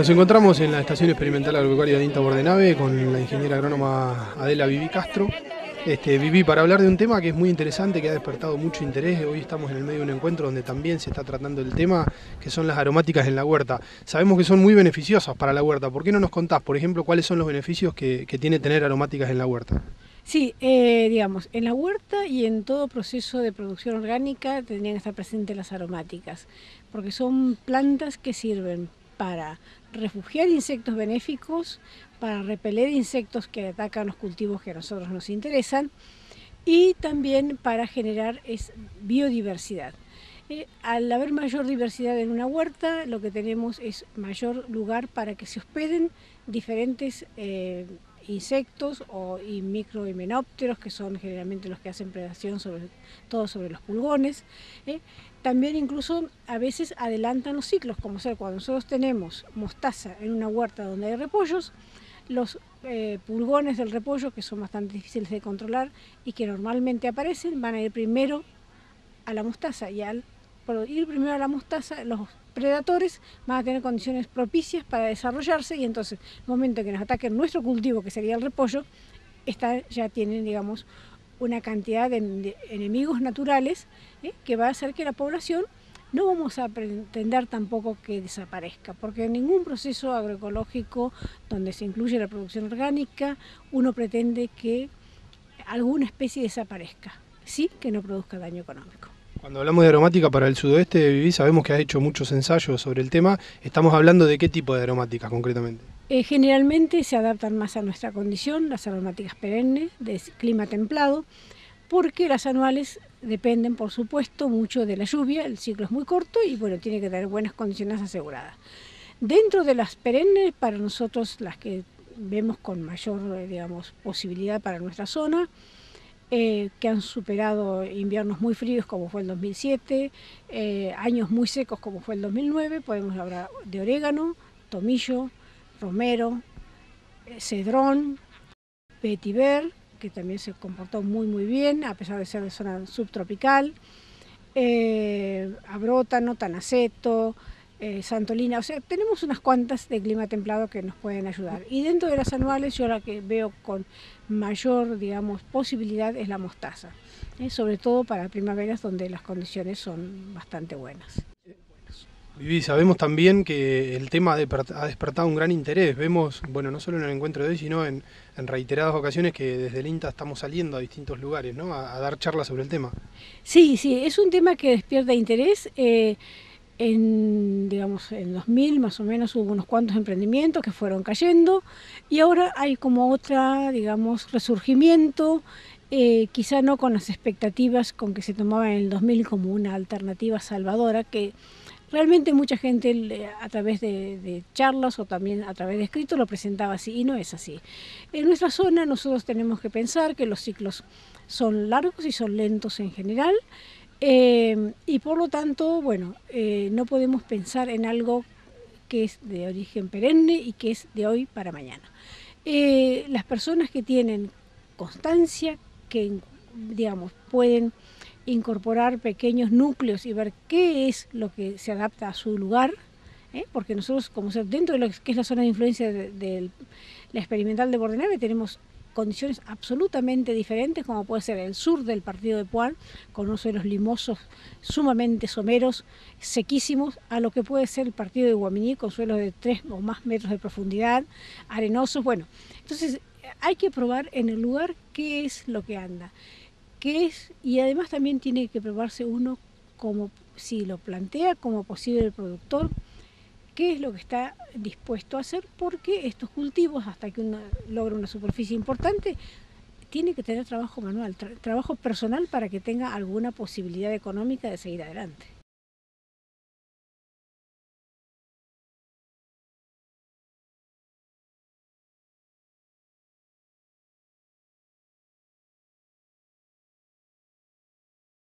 Nos encontramos en la Estación Experimental Agropecuaria de INTA Bordenave con la ingeniera agrónoma Adela Vivi Castro. Vivi, para hablar de un tema que es muy interesante, que ha despertado mucho interés. Hoy estamos en el medio de un encuentro donde también se está tratando el tema, que son las aromáticas en la huerta. Sabemos que son muy beneficiosas para la huerta. ¿Por qué no nos contás, por ejemplo, cuáles son los beneficios que tiene tener aromáticas en la huerta? Sí, digamos, en la huerta y en todo proceso de producción orgánica tendrían que estar presentes las aromáticas, porque son plantas que sirven para refugiar insectos benéficos, para repeler insectos que atacan los cultivos que a nosotros nos interesan y también para generar biodiversidad. Al haber mayor diversidad en una huerta, lo que tenemos es mayor lugar para que se hospeden diferentes insectos y micro y menópteros, que son generalmente los que hacen predación sobre los pulgones. También incluso a veces adelantan los ciclos, como sea, cuando nosotros tenemos mostaza en una huerta donde hay repollos, los pulgones del repollo, que son bastante difíciles de controlar y que normalmente aparecen, van a ir primero a la mostaza, y al ir primero a la mostaza los predadores van a tener condiciones propicias para desarrollarse, y entonces en el momento que nos ataquen nuestro cultivo, que sería el repollo, ya tienen, digamos, una cantidad de enemigos naturales que va a hacer que la población, no vamos a pretender tampoco que desaparezca, porque en ningún proceso agroecológico donde se incluye la producción orgánica uno pretende que alguna especie desaparezca, sí que no produzca daño económico. Cuando hablamos de aromática para el sudoeste, Vivi, sabemos que has hecho muchos ensayos sobre el tema. ¿Estamos hablando de qué tipo de aromáticas concretamente? Generalmente se adaptan más a nuestra condición, las aromáticas perennes de clima templado, porque las anuales dependen, por supuesto, mucho de la lluvia. El ciclo es muy corto y bueno, tiene que tener buenas condiciones aseguradas. Dentro de las perennes, para nosotros las que vemos con mayor, digamos, posibilidad para nuestra zona, que han superado inviernos muy fríos como fue el 2007, años muy secos como fue el 2009, podemos hablar de orégano, tomillo, romero, cedrón, vetiver, que también se comportó muy bien a pesar de ser de zona subtropical, abrótano, tanaceto, santolina. O sea, tenemos unas cuantas de clima templado que nos pueden ayudar. Y dentro de las anuales, yo la que veo con mayor, digamos, posibilidad es la mostaza, sobre todo para primaveras donde las condiciones son bastante buenas. Vivi, sabemos también que el tema ha despertado un gran interés. Vemos, bueno, no solo en el encuentro de hoy, sino en reiteradas ocasiones que desde el INTA estamos saliendo a distintos lugares, ¿no?, a dar charlas sobre el tema. Sí, es un tema que despierta interés. En 2000 más o menos hubo unos cuantos emprendimientos que fueron cayendo y ahora hay como otra, digamos, resurgimiento, quizá no con las expectativas con que se tomaba en el 2000 como una alternativa salvadora, que realmente mucha gente a través de charlas o también a través de escritos lo presentaba así, y no es así. En nuestra zona nosotros tenemos que pensar que los ciclos son largos y son lentos en general. Y por lo tanto, bueno, no podemos pensar en algo que es de origen perenne y que es de hoy para mañana. Las personas que tienen constancia, que, digamos, pueden incorporar pequeños núcleos y ver qué es lo que se adapta a su lugar, porque nosotros, como dentro de lo que es la zona de influencia de la experimental de Bordenave, tenemos condiciones absolutamente diferentes, como puede ser el sur del partido de Puan, con unos suelos limosos sumamente someros, sequísimos, a lo que puede ser el partido de Guaminí, con suelos de 3 o más metros de profundidad, arenosos. Bueno, entonces hay que probar en el lugar qué es lo que anda, y además también tiene que probarse uno, como si lo plantea como posible productor, qué es lo que está dispuesto a hacer, porque estos cultivos, hasta que uno logra una superficie importante, tiene que tener trabajo manual, trabajo personal, para que tenga alguna posibilidad económica de seguir adelante.